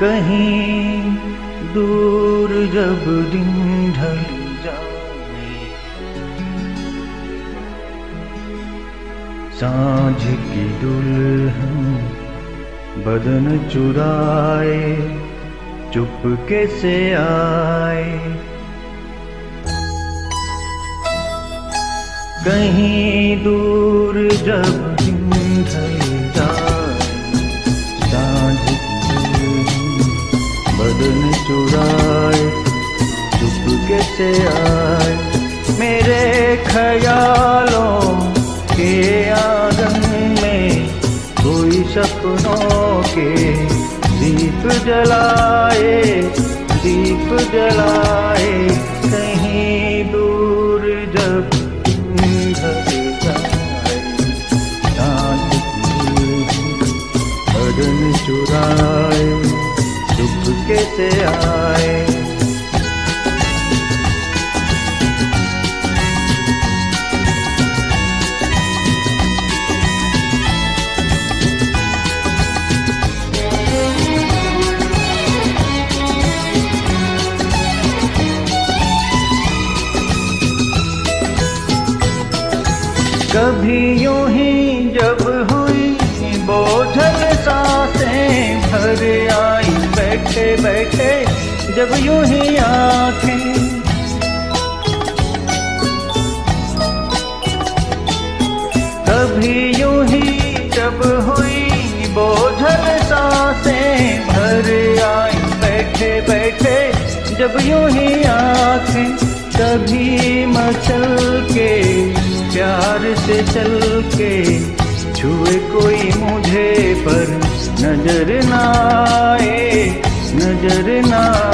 कहीं दूर जब दिन ढल जाए, सांझ की दुल्हन बदन चुराए चुपके से आए। कहीं दूर जब दिन ढल जाए, सांझ की बदन चुराए चुपके से आए। मेरे ख्यालों के आंगन में कोई सपनों के दीप जलाए, दीप जलाए। कहीं दूर जब बदन चुराए चुपके से आए। कभी यूं ही जब हुई बोझल सांसें भर आई, बैठे बैठे जब यूं ही आंखें, कभी यूं ही जब हुई बोझल सांसें भर आई, बैठे बैठे जब यूं ही आंखें। कभी मचल के प्यार से चल के छुए कोई मुझे पर नजर ना आए, नजर ना